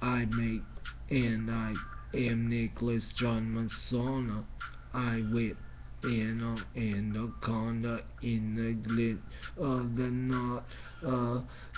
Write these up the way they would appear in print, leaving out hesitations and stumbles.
I make, and I am Nicholas John Messana. I whip in an anaconda in the glit of the knot.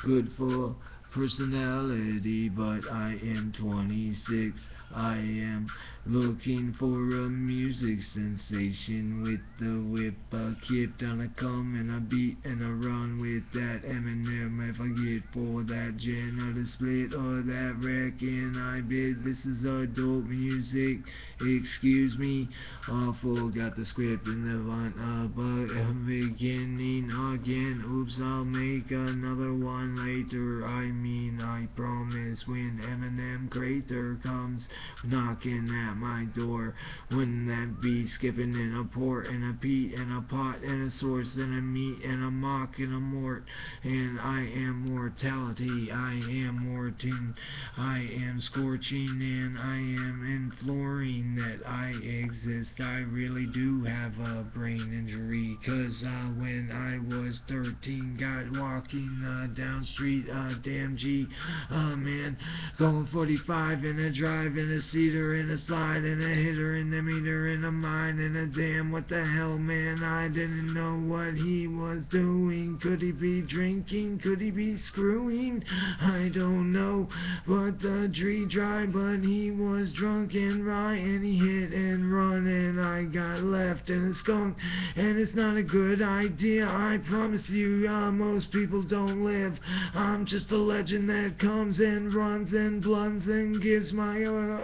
Good for personality, but I am 26. I am looking for a music sensation with the whip, a kick, down I come and I beat and I run with that Eminem. If I get for that gin or the split or that wreck, and I bid this is adult music. Excuse me, I forgot the script in the line, but I'm beginning again. Oops, I'll make another one later. I promise when Eminem Crater comes knocking at my door. Wouldn't that be skipping in a port and a peat and a pot and a source and a meat and a mock and a mort? And I am mortality, I am morting, I am scorching, and I am imploring that I exist. I really do have a brain injury, cause when I was 13 got walking down street, damn G, man, going 45 in a drive, in a cedar, in a slide, in a hitter, in a meter, in a mine, in a damn, what the hell, man, I didn't know what he was doing. Could he be drinking? Could he be screwing? I don't know, but the tree dried, but he was drunk and rye, and he hit and run, and I got left in a skunk, and it's not a good idea, I promise you, most people don't live. I'm just a legend that comes and runs and blunts and gives my good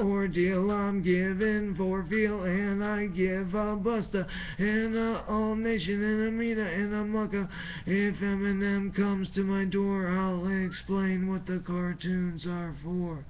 ordeal. I'm giving for feel, and I give a buster and a all nation and a meter and a mucker. If Eminem comes to my door, I'll explain what the cartoons are for.